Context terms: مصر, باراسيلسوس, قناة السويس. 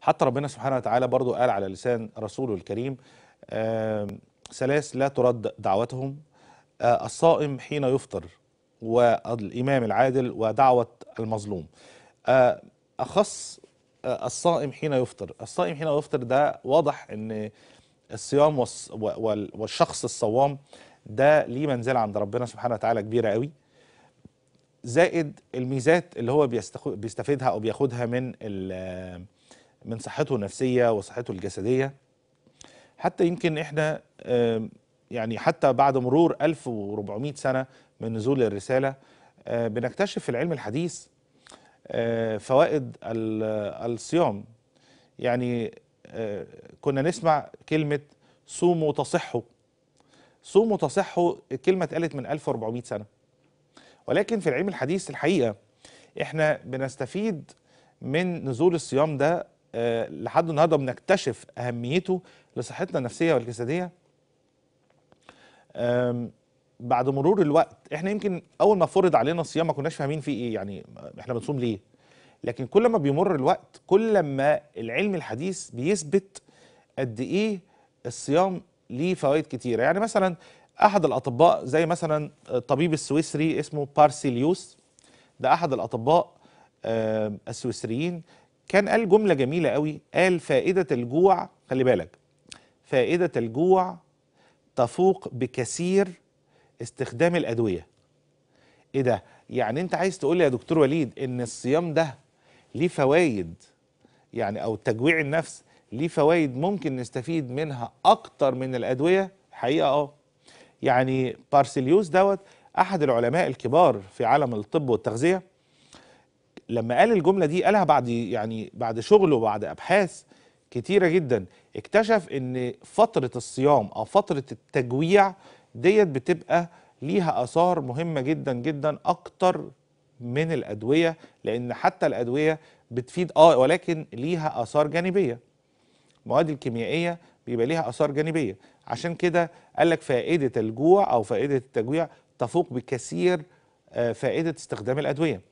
حتى ربنا سبحانه وتعالى برضو قال على لسان رسوله الكريم ثلاث لا ترد دعوتهم، الصائم حين يفطر، والإمام العادل، ودعوة المظلوم. أخص الصائم حين يفطر. الصائم حين يفطر ده واضح أن الصيام والشخص الصوام ده ليه منزلة عند ربنا سبحانه وتعالى كبيرة قوي، زائد الميزات اللي هو بيستفيدها أو بياخدها من صحته النفسية وصحته الجسدية. حتى يمكن إحنا يعني حتى بعد مرور 1400 سنة من نزول الرسالة بنكتشف في العلم الحديث فوائد الصيام. يعني كنا نسمع كلمة صوموا تصحوا، صوموا تصحوا، الكلمة اتقالت من 1400 سنة، ولكن في العلم الحديث الحقيقة احنا بنستفيد من نزول الصيام ده لحد النهارده، بنكتشف أهميته لصحتنا النفسية والجسدية بعد مرور الوقت. احنا يمكن اول ما فرض علينا الصيام ما كناش فاهمين فيه ايه، يعني احنا بنصوم ليه، لكن كل ما بيمر الوقت كل ما العلم الحديث بيثبت قد ايه الصيام ليه فوائد كتيره. يعني مثلا احد الاطباء زي مثلا الطبيب السويسري اسمه باراسيلسوس، ده احد الاطباء السويسريين، كان قال جمله جميله قوي، قال فائده الجوع، خلي بالك، فائده الجوع تفوق بكثير استخدام الأدوية. إيه ده؟ يعني أنت عايز تقول لي يا دكتور وليد إن الصيام ده ليه فوايد، يعني أو تجويع النفس ليه فوايد ممكن نستفيد منها أكتر من الأدوية؟ حقيقة يعني باراسيلسوس دوت أحد العلماء الكبار في عالم الطب والتغذية، لما قال الجملة دي قالها بعد شغله وبعد أبحاث كتيرة جدا. اكتشف إن فترة الصيام أو فترة التجويع ديت بتبقى ليها آثار مهمة جدا جدا أكتر من الأدوية، لأن حتى الأدوية بتفيد ولكن ليها آثار جانبية، المواد الكيميائية بيبقى ليها آثار جانبية. عشان كده قال لك فائدة الجوع أو فائدة التجويع تفوق بكثير فائدة استخدام الأدوية.